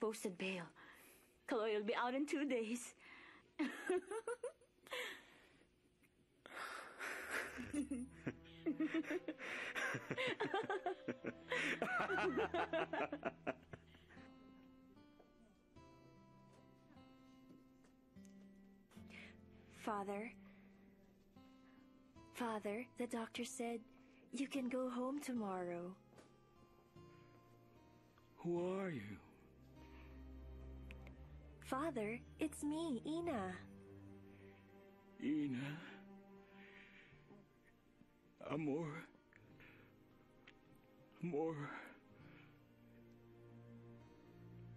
posted bail. Kaloy will be out in 2 days. Father, the doctor said you can go home tomorrow. Who are you? Father, it's me, Ina. Ina? Amor.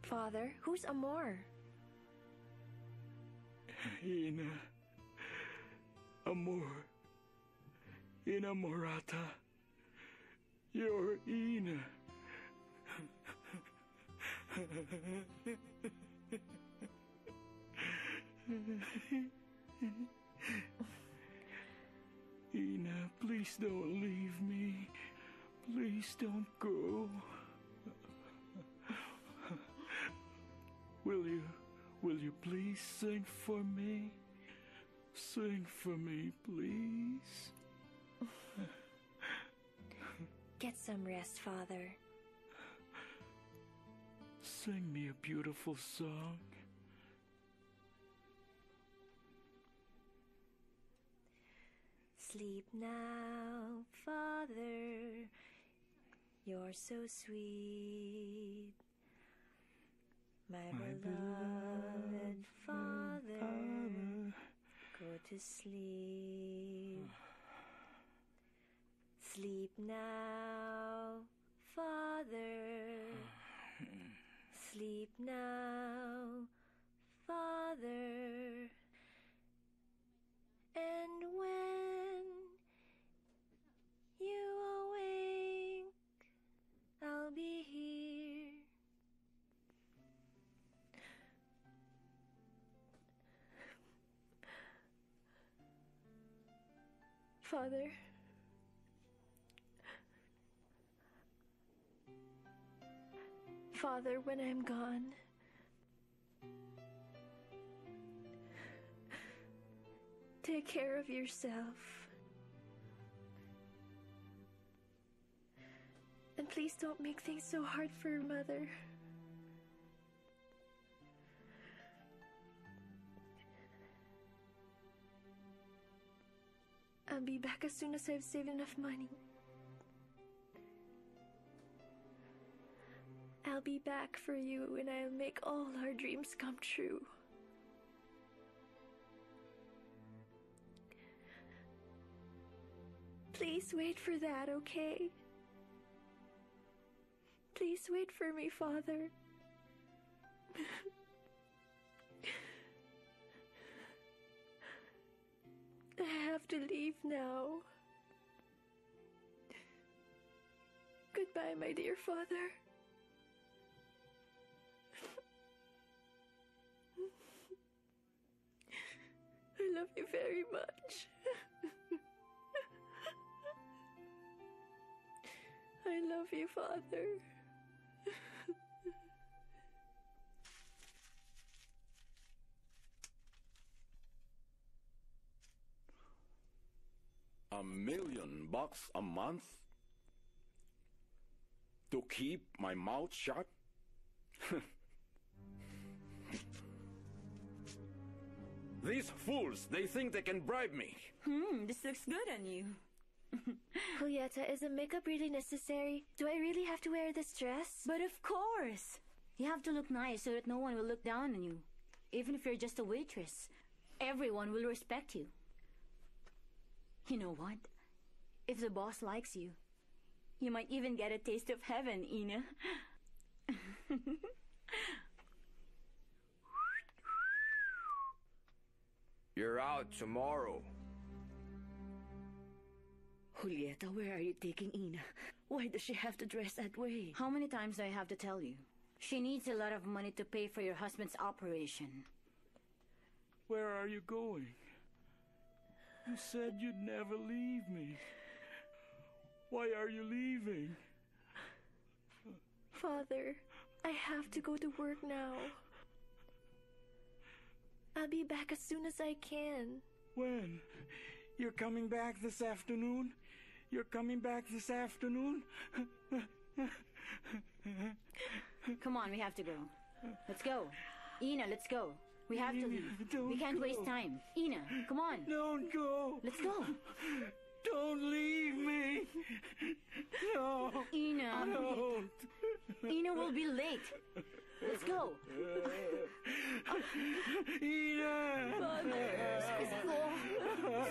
Father, who's Amor? Ina. Amor. Ina Morata. You're Ina. Ina, please don't leave me. Please don't go. Will you please sing for me? Sing for me, please. Get some rest, Father. Sing me a beautiful song. Sleep now, Father, you're so sweet. My beloved Father, go to sleep. Sleep now, Father. Sleep now, Father. And when you awake, I'll be here. Father, when I'm gone, take care of yourself. And please don't make things so hard for your mother. I'll be back as soon as I've saved enough money. I'll be back for you, and I'll make all our dreams come true. Please wait for that, okay? Please wait for me, Father. I have to leave now. Goodbye, my dear Father. I love you very much. I love you, Father. $1,000,000 a month to keep my mouth shut? These fools, they think they can bribe me. This looks good on you. Julieta, is the makeup really necessary? Do I really have to wear this dress? But of course! You have to look nice so that no one will look down on you. Even if you're just a waitress, everyone will respect you. You know what? If the boss likes you, you might even get a taste of heaven, Ina. You're out tomorrow. Julieta, where are you taking Ina? Why does she have to dress that way? How many times do I have to tell you? She needs a lot of money to pay for your husband's operation. Where are you going? You said you'd never leave me. Why are you leaving? Father, I have to go to work now. I'll be back as soon as I can. When? You're coming back this afternoon? You're coming back this afternoon? Come on, we have to go. Let's go. Ina, let's go. We have to leave. We can't waste time. Ina, come on. Don't go. Let's go. Don't leave me. No. Ina. Don't. Ina will be late. Let's go. Ina.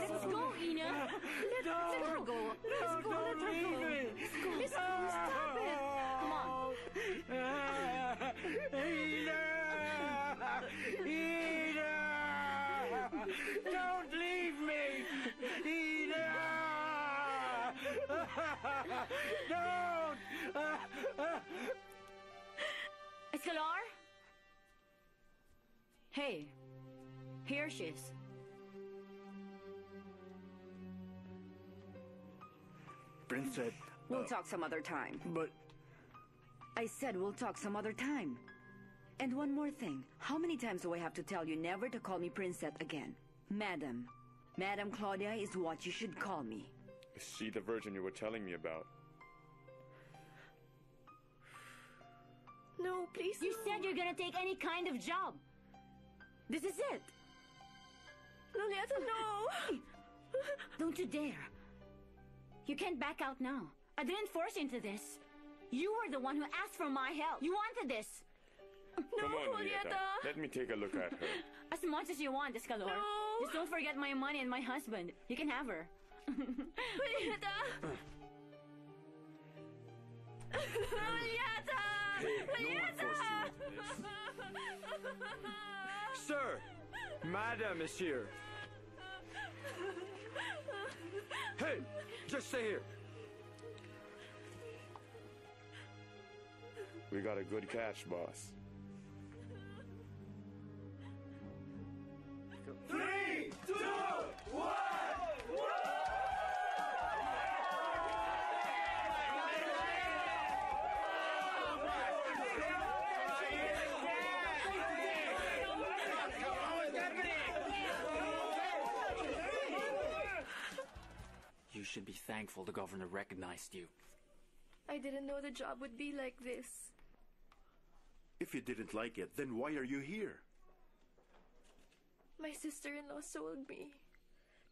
Let's go, Ina. Let her go. Let's go. Let her go. Let's go. Stop it. Come on. Ina. Ina. Don't leave me. Ina. Don't! Escalor? Hey, here she is. Prince said... We'll talk some other time. But... I said we'll talk some other time. And one more thing. How many times do I have to tell you never to call me Princess again? Madam. Madam Claudia is what you should call me. Is she the virgin you were telling me about? No, please. You said you're gonna take any kind of job. This is it. Lourdes, no. Don't you dare. You can't back out now. I didn't force you into this. You were the one who asked for my help. You wanted this. Come on, Julieta. Let me take a look at her. As much as you want, Escalor. No. Just don't forget my money and my husband. You can have her. Julieta! Julieta! Julieta! Sir! Madam is here. Hey! Just stay here. We got a good catch, boss. 3, 2, 1, 1! You should be thankful the governor recognized you. I didn't know the job would be like this. If you didn't like it, then why are you here? My sister-in-law sold me.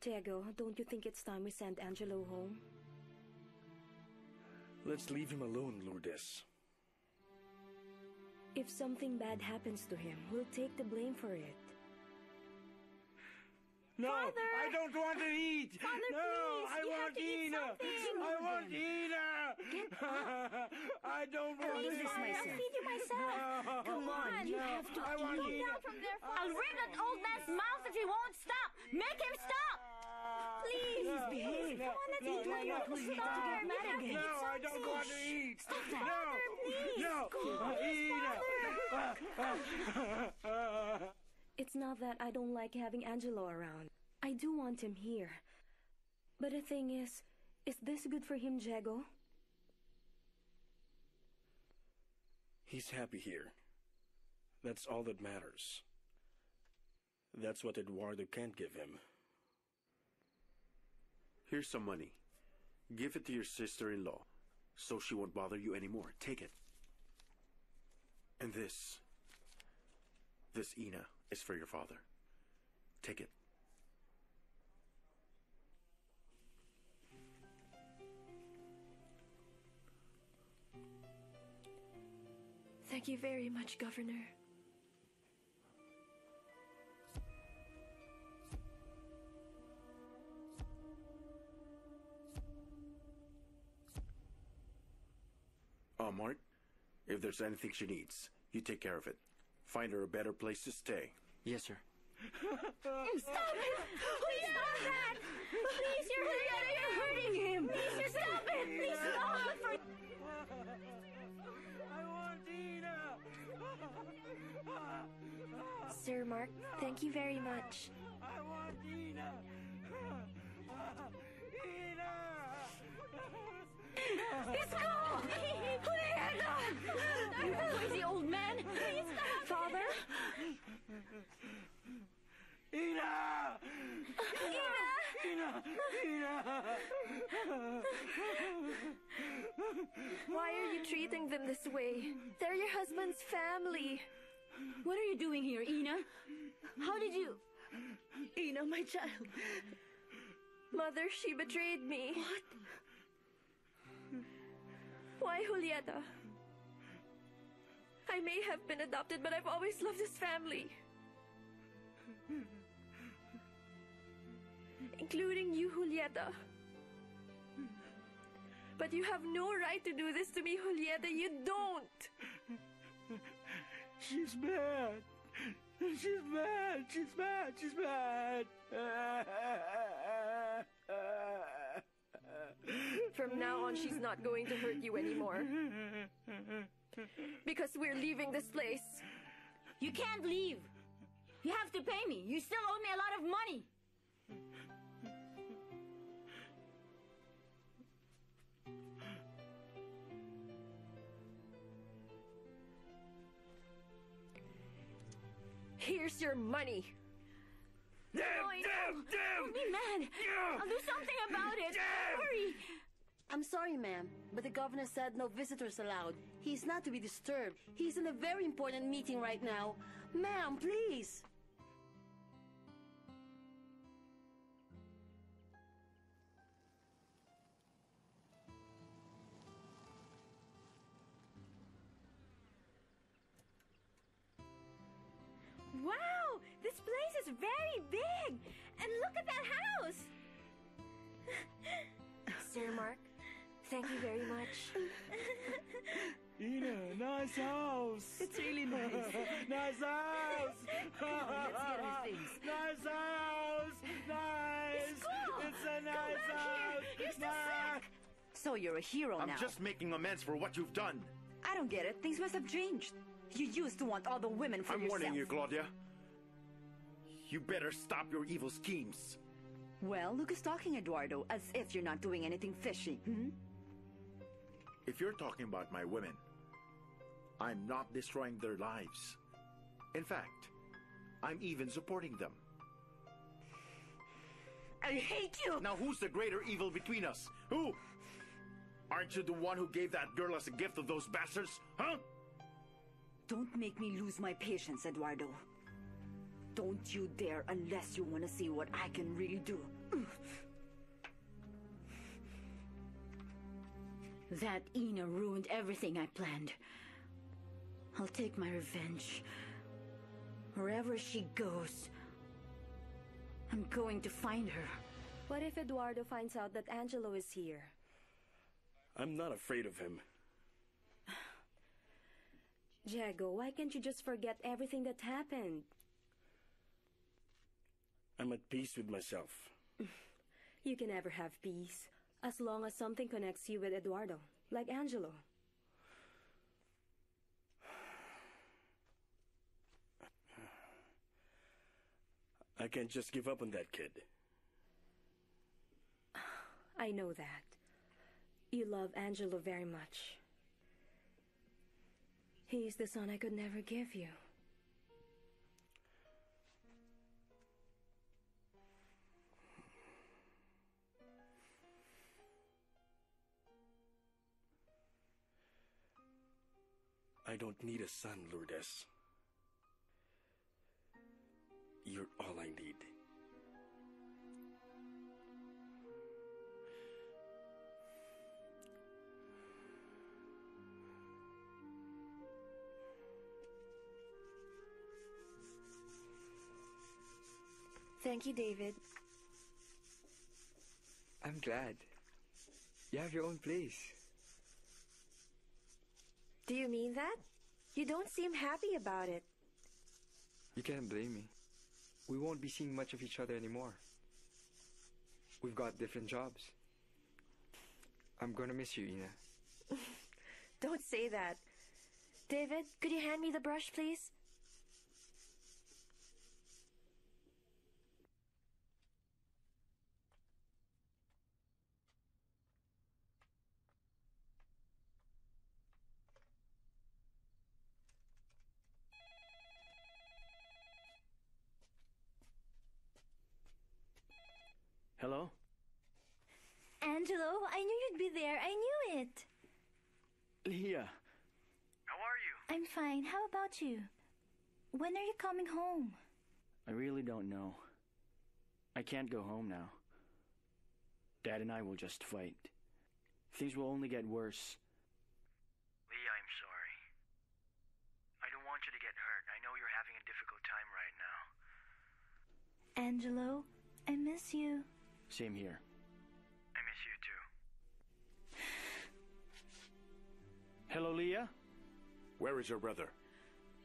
Tiago, don't you think it's time we send Angelo home? Let's leave him alone, Lourdes. If something bad happens to him, we'll take the blame for it. No, Father! I don't want to eat. Father, no, please, I want Ina. I want Ina. I don't want to eat. I'll feed you myself. No. Come on, you have to eat. I'll ring that old man's mouth if he won't stop. Make him stop. Please behave. No, I don't want to eat. Stop that. No, Ina. It's not that I don't like having Angelo around. I do want him here. But the thing is this good for him, Jago? He's happy here. That's all that matters. That's what Eduardo can't give him. Here's some money. Give it to your sister-in-law, so she won't bother you anymore. Take it. And this. This Ina is for your father. Take it. Thank you very much, Governor. Mart, if there's anything she needs, you take care of it. Find her a better place to stay. Yes, sir. Stop it! Please stop that! Please, you're hurting him! Please, stop it! Please stop it! I want Ina! Sir Mark, thank you very much. I want Ina! Ina! Let's go! Please! Ina! Ina! Ina! Ina! Why are you treating them this way? They're your husband's family. What are you doing here, Ina? How did you... Ina, my child. Mother, she betrayed me. What? Why, Julieta? I may have been adopted, but I've always loved this family. Including you, Julieta. But you have no right to do this to me, Julieta. You don't. She's mad. She's mad. She's mad. She's mad. From now on, she's not going to hurt you anymore. Because we're leaving this place. You can't leave. You have to pay me. You still owe me a lot of money. Here's your money. No, don't be mad. I'll do something about it. Hurry. I'm sorry, ma'am, but the governor said no visitors allowed. He's not to be disturbed. He's in a very important meeting right now. Ma'am, please. Wow! This place is very big! And look at that house! Sir Mark, thank you very much. Ina, nice house! It's really nice. Nice house! Come on, let's get our things. Nice house! Nice! It's cool! It's a nice house! Here. You're so sick! So you're a hero now. I'm just making amends for what you've done. I don't get it. Things must have changed. You used to want all the women for yourself. I'm warning you, Claudia. You better stop your evil schemes. Well, look who's talking, Eduardo, as if you're not doing anything fishy. Hmm? If you're talking about my women, I'm not destroying their lives. In fact, I'm even supporting them. I hate you! Now who's the greater evil between us? Who? Aren't you the one who gave that girl as a gift of those bastards? Huh? Don't make me lose my patience, Eduardo. Don't you dare, unless you want to see what I can really do. That Ina ruined everything I planned. I'll take my revenge. Wherever she goes, I'm going to find her. What if Eduardo finds out that Angelo is here? I'm not afraid of him. Jago, why can't you just forget everything that happened? I'm at peace with myself. You can never have peace, as long as something connects you with Eduardo, like Angelo. I can't just give up on that kid. I know that. You love Angelo very much. He's the son I could never give you. I don't need a son, Lourdes. You're all I need. Thank you, David. I'm glad. You have your own place. Do you mean that? You don't seem happy about it. You can't blame me. We won't be seeing much of each other anymore. We've got different jobs. I'm gonna miss you, Ina. Don't say that. David, could you hand me the brush, please? Hello? Angelo, I knew you'd be there. I knew it. Leah. How are you? I'm fine. How about you? When are you coming home? I really don't know. I can't go home now. Dad and I will just fight. Things will only get worse. Leah, I'm sorry. I don't want you to get hurt. I know you're having a difficult time right now. Angelo, I miss you. Same here. I miss you too. Hello, Leah? Where is your brother?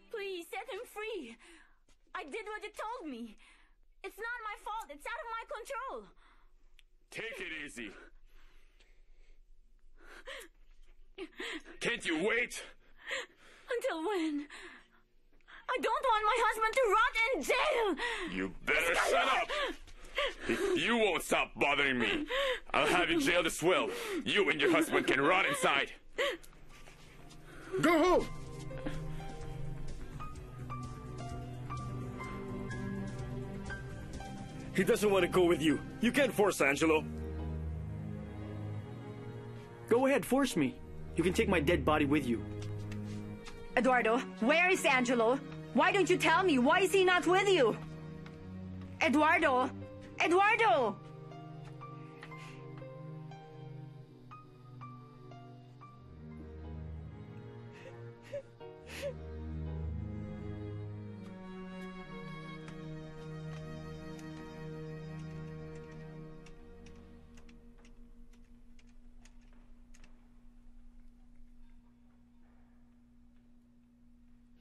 Please, set him free. I did what you told me. It's not my fault. It's out of my control. Take it easy. Can't you wait? Until when? I don't want my husband to rot in jail. You better shut up. If you won't stop bothering me, I'll have you jailed as well. You and your husband can rot inside. Go home. He doesn't want to go with you. You can't force Angelo. Go ahead, force me. You can take my dead body with you. Eduardo, where is Angelo? Why don't you tell me? Why is he not with you? Eduardo! Eduardo!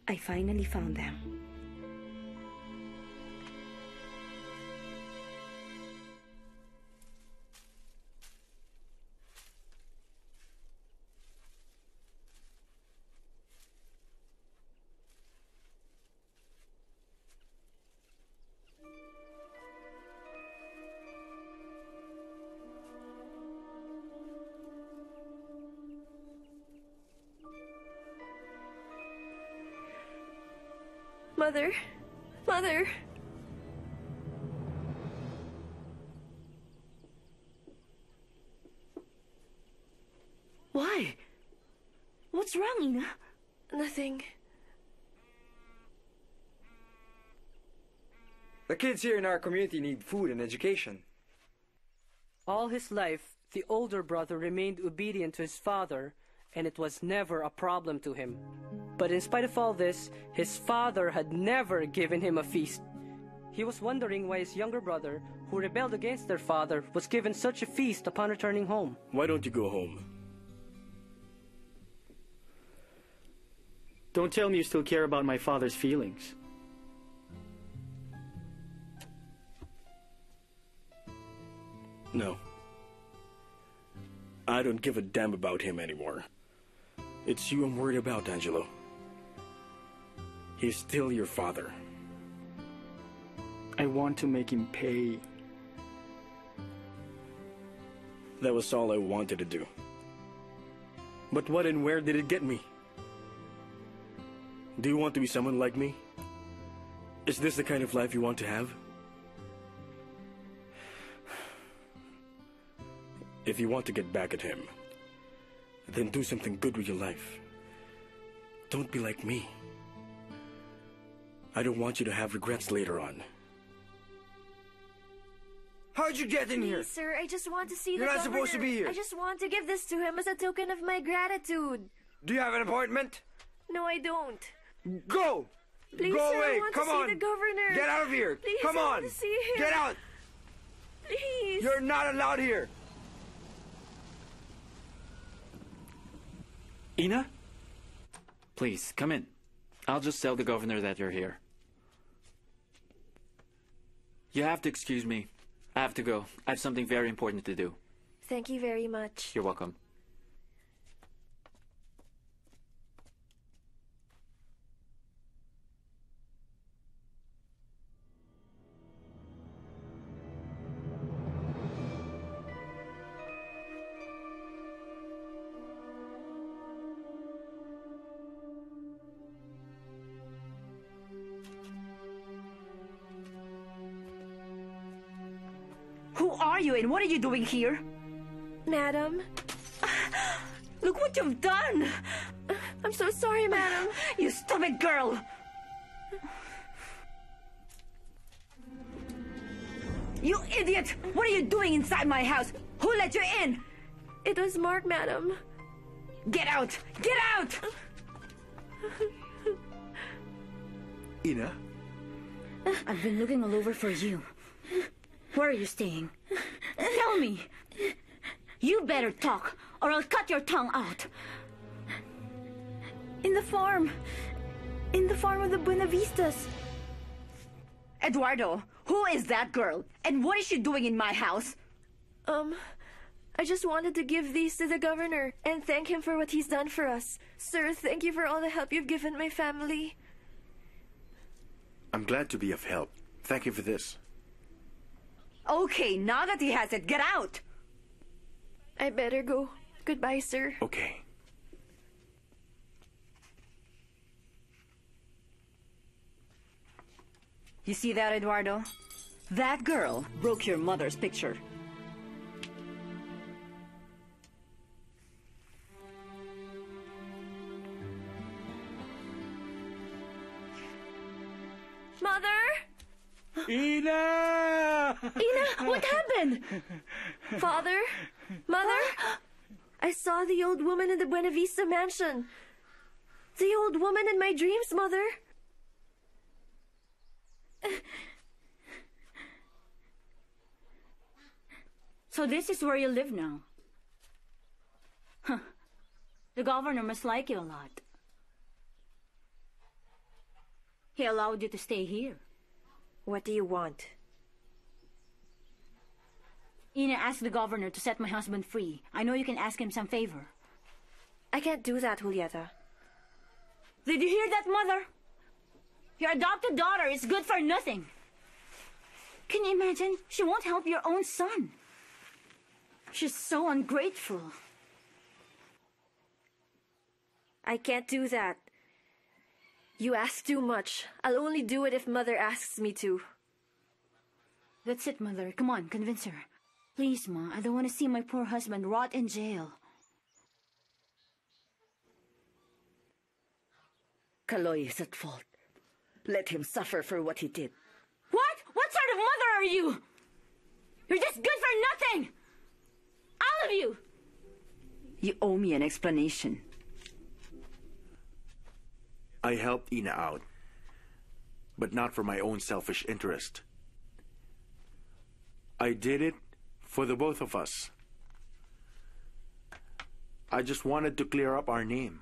I finally found them. Mother! Mother! Why? What's wrong, Ina? Nothing. The kids here in our community need food and education. All his life, the older brother remained obedient to his father, and it was never a problem to him. But in spite of all this, his father had never given him a feast. He was wondering why his younger brother, who rebelled against their father, was given such a feast upon returning home. Why don't you go home? Don't tell me you still care about my father's feelings. No. I don't give a damn about him anymore. It's you I'm worried about, Angelo. He's still your father. I want to make him pay. That was all I wanted to do. But what and where did it get me? Do you want to be someone like me? Is this the kind of life you want to have? If you want to get back at him, then do something good with your life. Don't be like me. I don't want you to have regrets later on. How'd you get in here? Please, sir, I just want to see the governor. You're not supposed to be here. I just want to give this to him as a token of my gratitude. Do you have an appointment? No, I don't. Go! Please, go sir, away! I want Come to see on! The governor. Get out of here! Please, Come I on! Want to see him. Get out! Please! You're not allowed here! Ina? Please, come in. I'll just tell the governor that you're here. You have to excuse me. I have to go. I have something very important to do. Thank you very much. You're welcome. Who are you and what are you doing here? Madam. Look what you've done! I'm so sorry, madam. You stupid girl! You idiot! What are you doing inside my house? Who let you in? It was Mark, madam. Get out! Get out! Ina? I've been looking all over for you. Where are you staying? Tell me! You better talk, or I'll cut your tongue out. In the farm. In the farm of the Buenavistas. Eduardo, who is that girl? And what is she doing in my house? I just wanted to give these to the governor and thank him for what he's done for us. Sir, thank you for all the help you've given my family. I'm glad to be of help. Thank you for this. Okay, now that he has it, get out! I better go. Goodbye, sir. Okay. You see that, Eduardo? That girl broke your mother's picture. Mother? Ina! Ina, what happened? Father? Mother? I saw the old woman in the Buenavista mansion. The old woman in my dreams, Mother. So this is where you live now. Huh. The governor must like you a lot. He allowed you to stay here. What do you want? Ina asked the governor to set my husband free. I know you can ask him some favor. I can't do that, Julieta. Did you hear that, Mother? Your adopted daughter is good for nothing. Can you imagine? She won't help your own son. She's so ungrateful. I can't do that. You ask too much. I'll only do it if Mother asks me to. That's it, Mother. Come on, convince her. Please, Ma, I don't want to see my poor husband rot in jail. Kaloy is at fault. Let him suffer for what he did. What? What sort of mother are you? You're just good for nothing! All of you! You owe me an explanation. I helped Ina out, but not for my own selfish interest. I did it for the both of us. I just wanted to clear up our name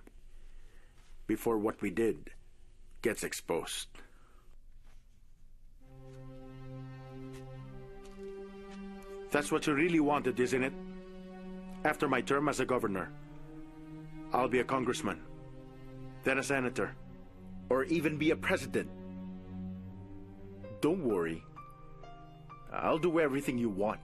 before what we did gets exposed. That's what you really wanted, isn't it? After my term as a governor, I'll be a congressman, then a senator, or even be a president. Don't worry. I'll do everything you want.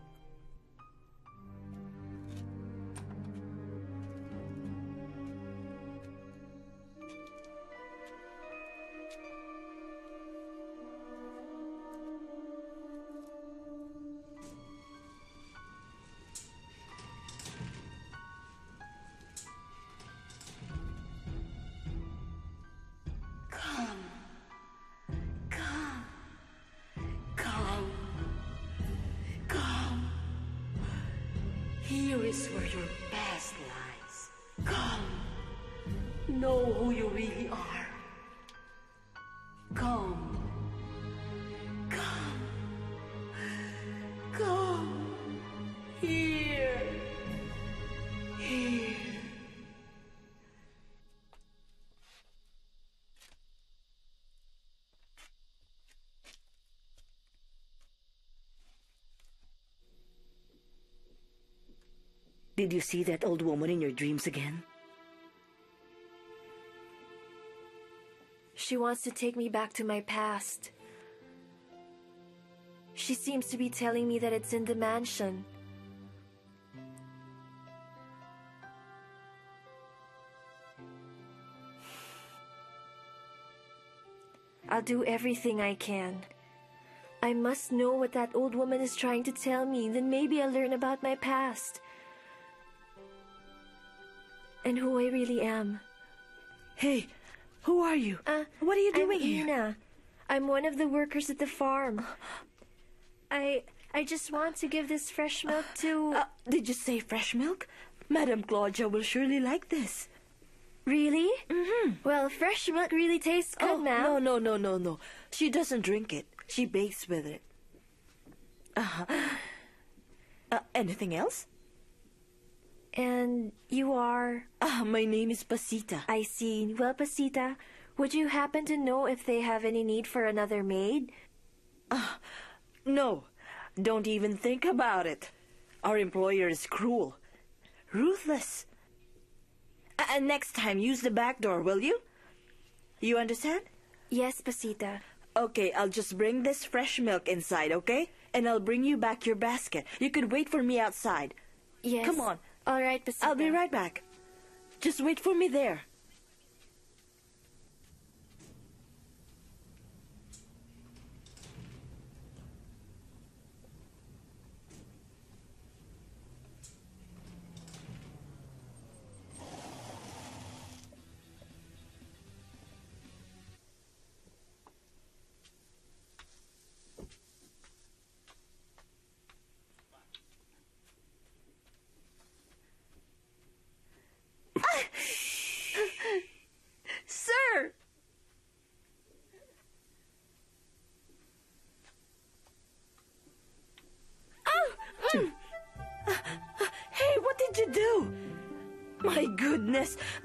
Did you see that old woman in your dreams again? She wants to take me back to my past. She seems to be telling me that it's in the mansion. I'll do everything I can. I I must know what that old woman is trying to tell me, then maybe I'll learn about my past and who I really am. Hey, who are you? What are you doing here? I'm Ina. I'm one of the workers at the farm. I just want to give this fresh milk to... did you say fresh milk? Madame Claudia will surely like this. Really? Mm-hmm. Well, fresh milk really tastes good, ma'am. No. She doesn't drink it. She bakes with it. Anything else? And you are? My name is Pasita. I see. Well, Pasita, would you happen to know if they have any need for another maid? No. Don't even think about it. Our employer is cruel. Ruthless. And next time, use the back door, will you? You understand? Yes, Pasita. Okay, I'll just bring this fresh milk inside, okay? And I'll bring you back your basket. You could wait for me outside. Yes. Come on. All right, Pasita. I'll be right back. Just wait for me there.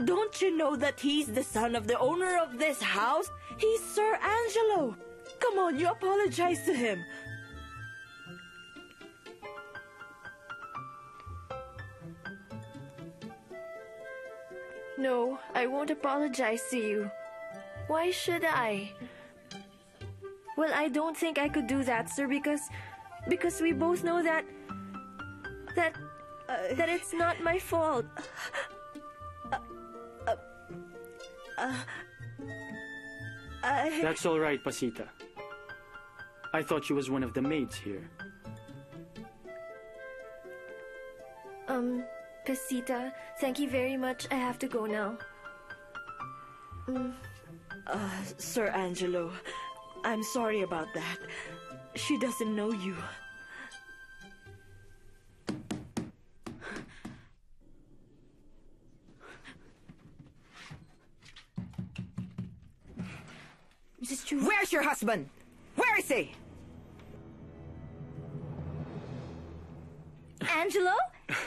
Don't you know that he's the son of the owner of this house? He's Sir Angelo. Come on, you apologize to him. No, I won't apologize to you. Why should I? Well, I don't think I could do that, sir, because we both know that it's not my fault. That's all right, Pasita. I thought she was one of the maids here. Pasita, thank you very much. I have to go now. Sir Angelo, I'm sorry about that. She doesn't know you. Where's your husband? Where is he? Angelo?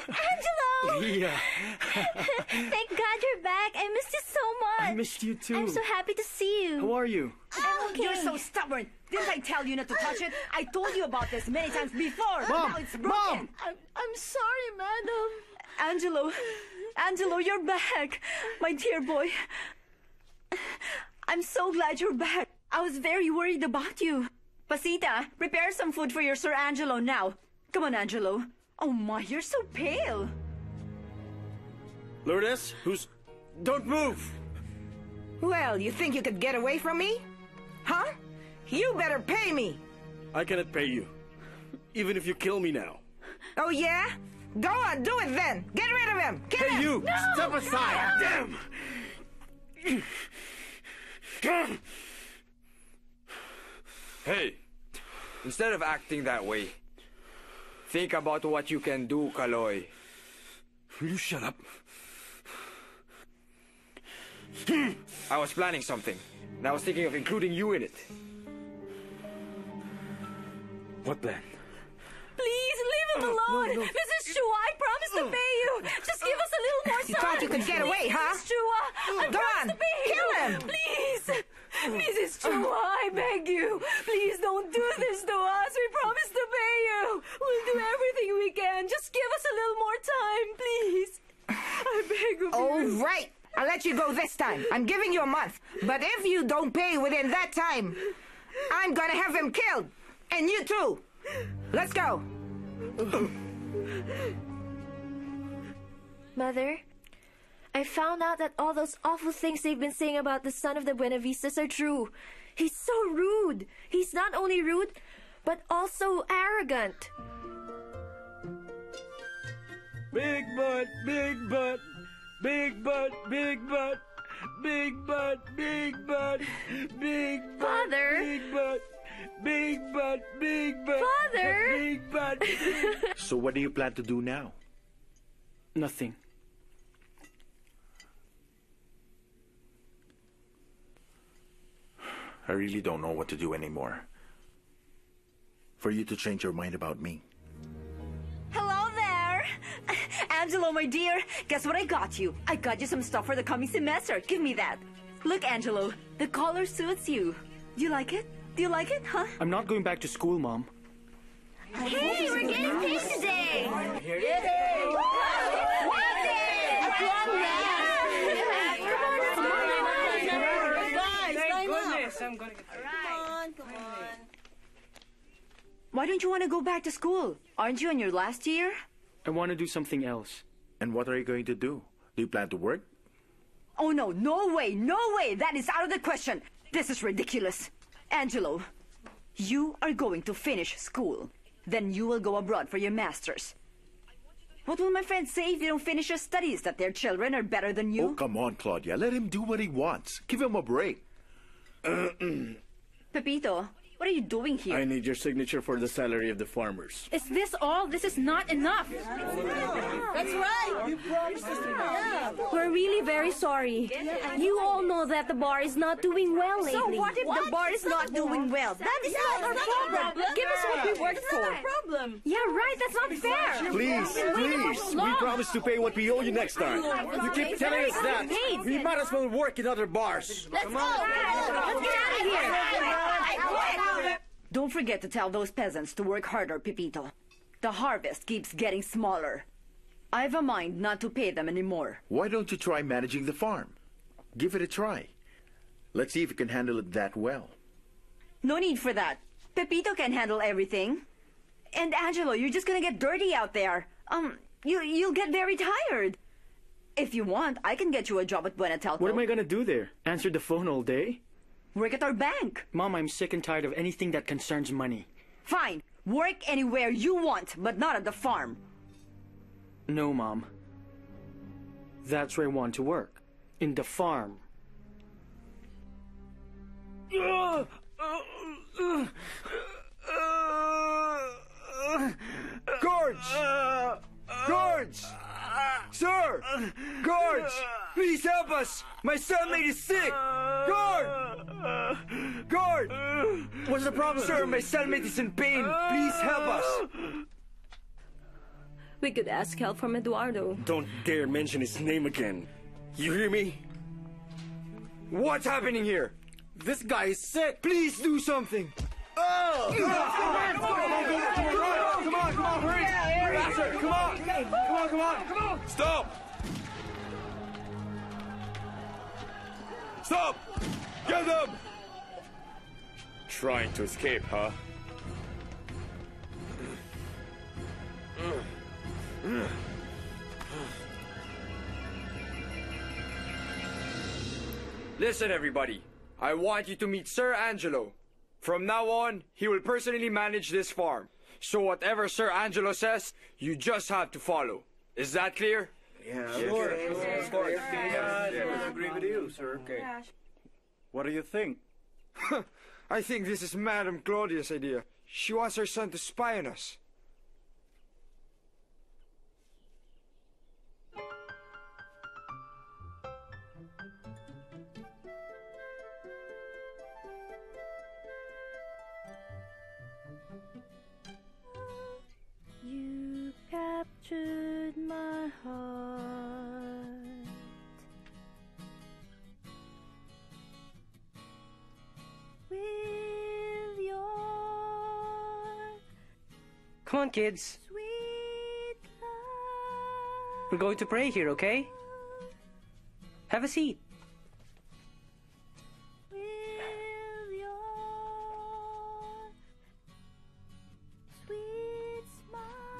Angelo! Leah! Thank God you're back. I missed you so much. I missed you too. I'm so happy to see you. How are you? I'm okay. You're so stubborn. Didn't I tell you not to touch it? I told you about this many times before. Mom! Now it's broken. Mom! I'm sorry, madam. Angelo, you're back. My dear boy. I'm so glad you're back. I was very worried about you. Pasita, prepare some food for your Sir Angelo now. Come on, Angelo. Oh my, you're so pale. Lourdes, Don't move! Well, you think you could get away from me? Huh? You better pay me! I cannot pay you. Even if you kill me now. Oh yeah? Go on, do it then! Get rid of him! Kill him! Hey you! No! Step aside! No! Damn! Hey, instead of acting that way, think about what you can do, Kaloy. Will you shut up? I was planning something, and I was thinking of including you in it. What plan? Please, leave him alone! No. Mrs. Chua, I promise to pay you! Just give us a little more time! You thought you could get away, huh? Mrs. Chua, I promise to pay you! Kill him! Please! Mrs. Chua, I beg you! Please don't do this to us! We promise to pay you! We'll do everything we can! Just give us a little more time, please! I beg of you! All right! I'll let you go this time. I'm giving you a month. But if you don't pay within that time, I'm gonna have him killed! And you too! Let's go! Mother, I found out that all those awful things they've been saying about the son of the Buenavistas are true. He's so rude. He's not only rude, but also arrogant. Big butt, big butt, big butt, big butt, big butt, big butt, big butt, Father. Big butt. Big butt, big butt. Father! Big butt. So what do you plan to do now? Nothing. I really don't know what to do anymore. For you to change your mind about me. Hello there! Angelo, my dear, guess what I got you? I got you some stuff for the coming semester. Give me that. Look, Angelo, the collar suits you. Do you like it? Do you like it, huh? I'm not going back to school, Mom. Hey, we're getting paid today! Yay! Woo! Guys, I'm going to get paid. Come on. Why don't you want to go back to school? Aren't you in your last year? I want to do something else. And what are you going to do? Do you plan to work? Oh, no. No way. No way. That is out of the question. This is ridiculous. Angelo, you are going to finish school. Then you will go abroad for your master's. What will my friends say if you don't finish your studies? That their children are better than you? Oh, come on, Claudia. Let him do what he wants. Give him a break. Pepito, what are you doing here? I need your signature for the salary of the farmers. Is this all? This is not enough. That's right. You promised us enough. We're really very sorry. You all know that the bar is not doing well lately. So what if the bar is not doing well? That is not our problem. Give us what we worked for. That's not a problem. Yeah, right. That's not fair. Please. We promise to pay what we owe you next time. You keep telling us that. We might as well work in other bars. Let's go. Let's get out of here. Don't forget to tell those peasants to work harder, Pepito. The harvest keeps getting smaller. I've a mind not to pay them anymore. Why don't you try managing the farm? Give it a try. Let's see if you can handle it that well. No need for that. Pepito can handle everything. And Angelo, you're just gonna get dirty out there. You'll get very tired. If you want, I can get you a job at Buena Telco. What am I gonna do there? Answer the phone all day? Work at our bank. Mom, I'm sick and tired of anything that concerns money. Fine. Work anywhere you want, but not at the farm. No, Mom. That's where I want to work. In the farm. Gorge! Gorge! Sir! Gorge! Please help us! My cellmate is sick! Guard! Guard! What's the problem, sir? My cellmate is in pain. Please help us! We could ask help from Eduardo. Don't dare mention his name again. You hear me? What's happening here? This guy is sick. Please do something! Oh! Come on, hurry! Faster! Come on! Stop! Stop! Get them! Trying to escape, huh? Listen, everybody. I want you to meet Sir Angelo. From now on, he will personally manage this farm. So whatever Sir Angelo says, you just have to follow. Is that clear? Yeah, sure. Of course. I agree with you, sir. Okay. What do you think? I think this is Madame Claudia's idea. She wants her son to spy on us. You captured my heart. With your Come on, kids. Sweet love. We're going to pray here, okay? Have a seat. With your sweet smile.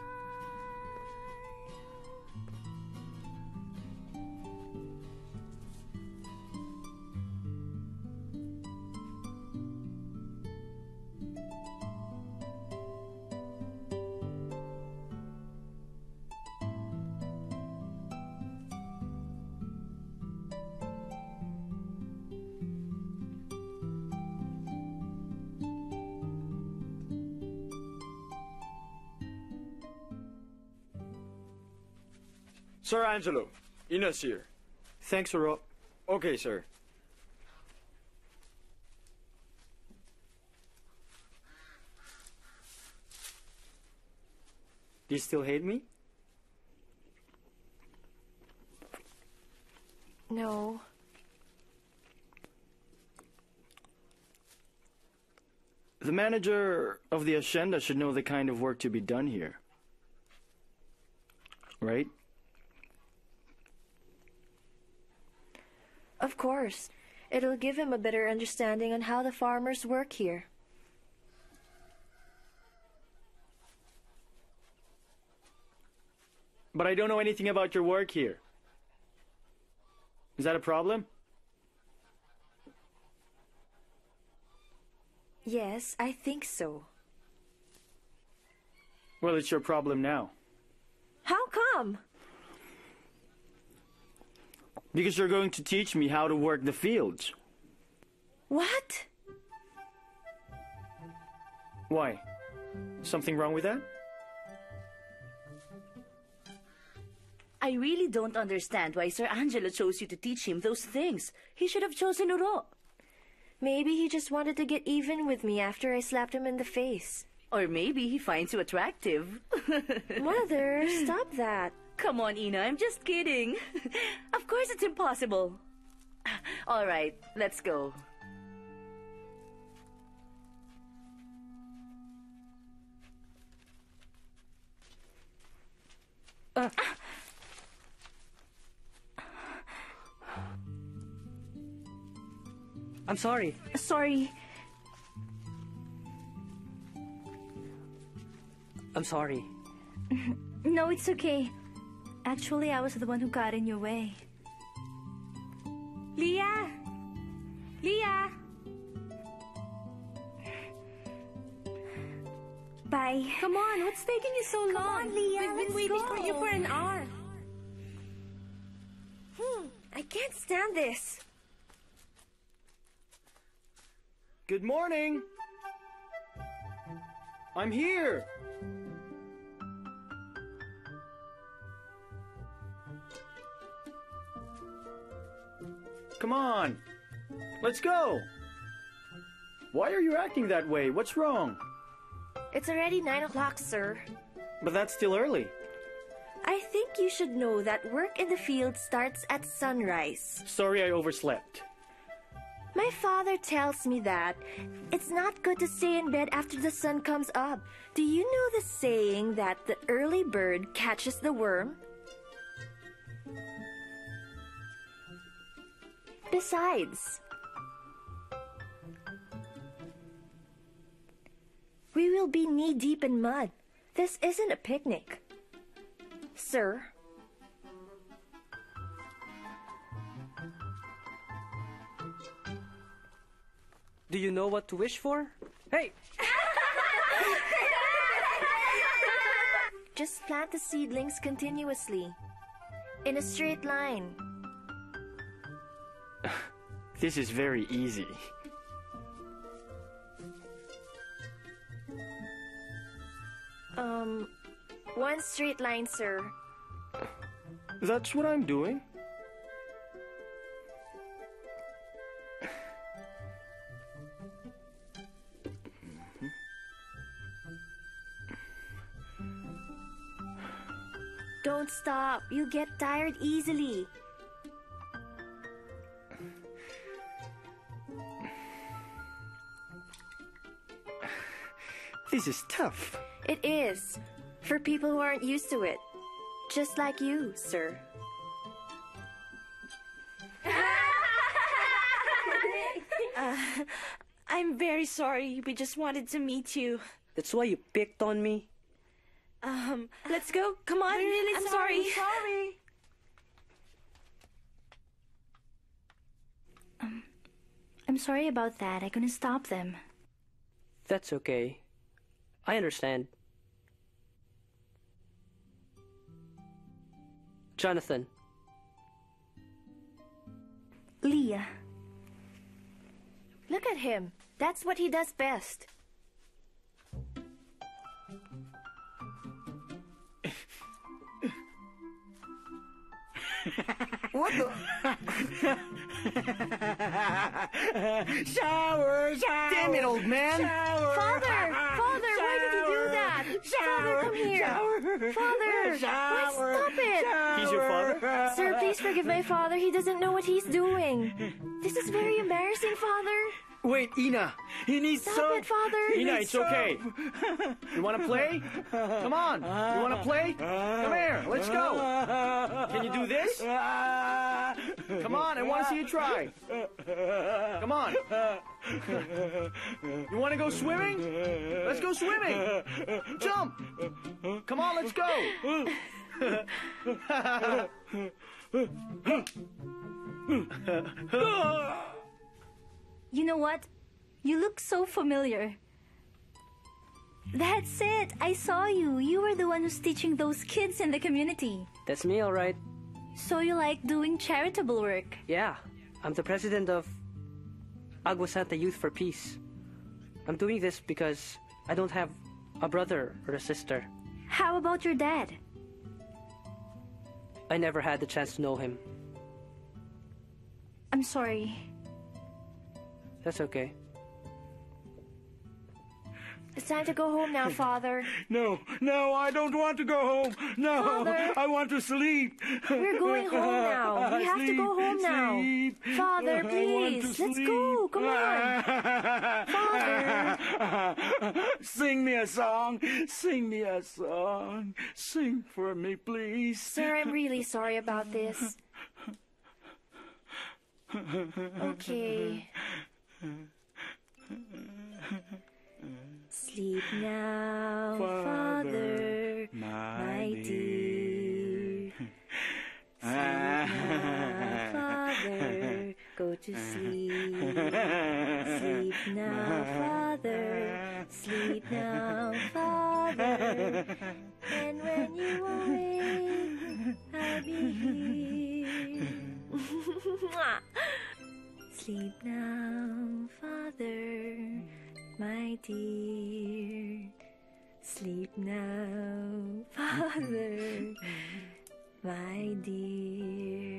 Sir Angelo, Ina's here. Thanks, Uro. Okay, sir. Do you still hate me? No. The manager of the Ashenda should know the kind of work to be done here. Right? Of course. It'll give him a better understanding on how the farmers work here. But I don't know anything about your work here. Is that a problem? Yes, I think so. Well, it's your problem now. How come? Because you're going to teach me how to work the fields. What? Why? Something wrong with that? I really don't understand why Sir Angelo chose you to teach him those things. He should have chosen Uro. Maybe he just wanted to get even with me after I slapped him in the face. Or maybe he finds you attractive. Mother, stop that. Come on, Ina, I'm just kidding. Of course it's impossible. All right, let's go. I'm sorry. Sorry. I'm sorry. No, it's okay. Actually, I was the one who got in your way. Leah! Leah! Bye. Come on, what's taking you so long? Come on, Leah, We've been waiting for you for an hour. I can't stand this. Good morning! I'm here! Come on! Let's go! Why are you acting that way? What's wrong? It's already 9 o'clock, sir. But that's still early. I think you should know that work in the field starts at sunrise. Sorry, I overslept. My father tells me that it's not good to stay in bed after the sun comes up. Do you know the saying that the early bird catches the worm? Besides, we will be knee-deep in mud. This isn't a picnic, sir. Do you know what to wish for? Hey! Just plant the seedlings continuously, in a straight line. This is very easy. One straight line, sir. That's what I'm doing. Don't stop. You get tired easily. This is tough. It is. For people who aren't used to it. Just like you, sir. I'm very sorry. We just wanted to meet you. That's why you picked on me. Let's go. Come on. I'm really sorry. I'm sorry about that. I couldn't stop them. That's okay. I understand. Jonathan. Leah. Look at him. That's what he does best. What the? Shower! Shower! Damn it, old man! Shower! Father! Father, shower, why did you do that? Shower, father, come here! Shower, father! Shower, why, stop it! Shower. He's your father? Sir, please forgive my father. He doesn't know what he's doing. This is very embarrassing, Father. Wait, Ina. He needs soap. Stop it, Father. Ina, it's okay. You want to play? Come on. You want to play? Come here. Let's go. Can you do this? Come on. I want to see you try. Come on. You want to go swimming? Let's go swimming. Jump. Come on. Let's go. You know what? You look so familiar. That's it! I saw you! You were the one who's teaching those kids in the community. That's me, alright. So you like doing charitable work? Yeah. I'm the president of Aguasanta Youth for Peace. I'm doing this because I don't have a brother or a sister. How about your dad? I never had the chance to know him. I'm sorry. That's okay. It's time to go home now, Father. No, no, I don't want to go home. No, Father, I want to sleep. We're going home now. We have to go home now. Sleep. Father, please, let's go. Come on. Father. Sing me a song. Sing me a song. Sing for me, please. Sir, I'm really sorry about this. Okay. Sleep now, Father, my dear. Sleep now, Father, go to sleep. Sleep now, Father, sleep now, Father. And when you awake, I'll be here. Sleep now, Father, my dear. Sleep now, Father, my dear.